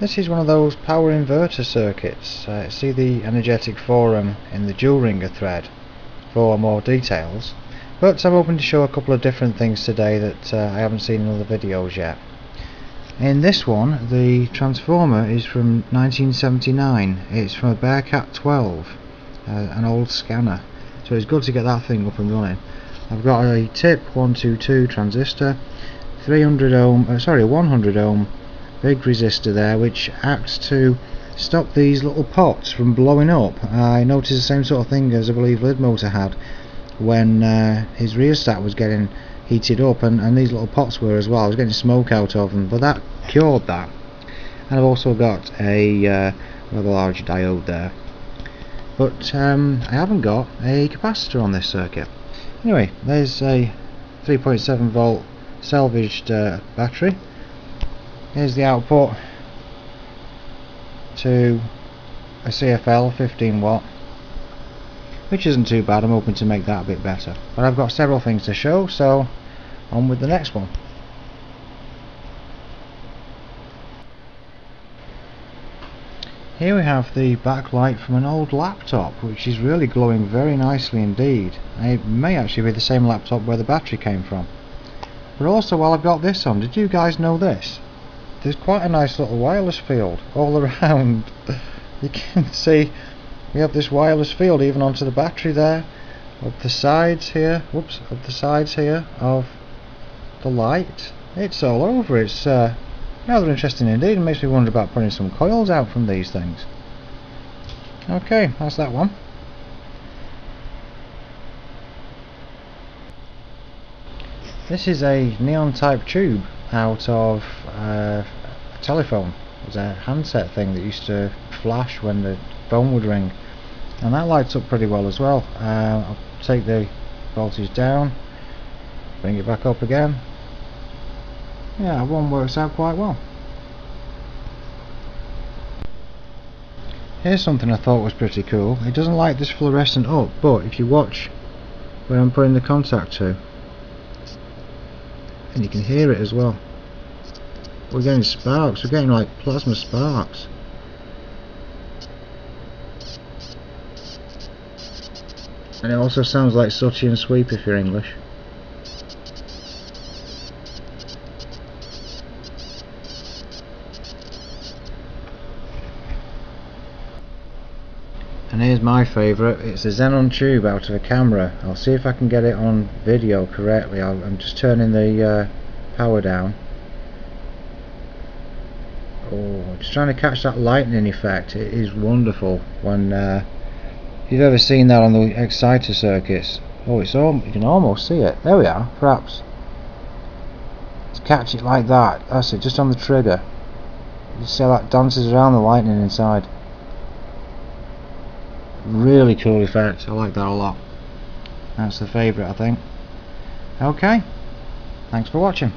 This is one of those power inverter circuits. See the energetic forum in the Joule Ringer thread for more details, but I'm hoping to show a couple of different things today that I haven't seen in other videos yet. In this one, the transformer is from 1979. It's from a Bearcat 12, an old scanner, so it's good to get that thing up and running. I've got a TIP 122 transistor, 100 ohm big resistor there, which acts to stop these little pots from blowing up. I noticed the same sort of thing as I believe Lidmotor had when his rheostat was getting heated up, and these little pots were as well. I was getting smoke out of them, but that cured that. And I've also got a rather large diode there, but I haven't got a capacitor on this circuit. Anyway, there's a 3.7 volt salvaged battery. Here's the output to a CFL 15 watt, which isn't too bad. I'm hoping to make that a bit better, but I've got several things to show, so on with the next one. Here we have the backlight from an old laptop, which is really glowing very nicely indeed. It may actually be the same laptop where the battery came from. But also, while I've got this on, did you guys know this? There's quite a nice little wireless field all around. You can see we have this wireless field even onto the battery there, up the sides here, whoops, up the sides here of the light. It's all over. It's rather interesting indeed. It makes me wonder about putting some coils out from these things. Okay, that's that one. This is a neon type tube out of a telephone. It was a handset thing that used to flash when the phone would ring, and that lights up pretty well as well. I'll take the voltage down, bring it back up again. Yeah, that one works out quite well. Here's something I thought was pretty cool. It doesn't light this fluorescent up, but if you watch where I'm putting the contact to, and you can hear it as well, we're getting sparks. We're getting like plasma sparks. And it also sounds like Sooty and Sweep if you're English. And here's my favourite. It's a xenon tube out of a camera. I'll see if I can get it on video correctly. I'm just turning the power down. Oh, just trying to catch that lightning effect. It is wonderful when you've ever seen that on the exciter circuits. Oh, it's all, you can almost see it. There we are, perhaps. Let's catch it like that. That's it, just on the trigger. You see how that dances around the lightning inside. Really cool effect. I like that a lot. That's the favourite, I think. Okay, thanks for watching.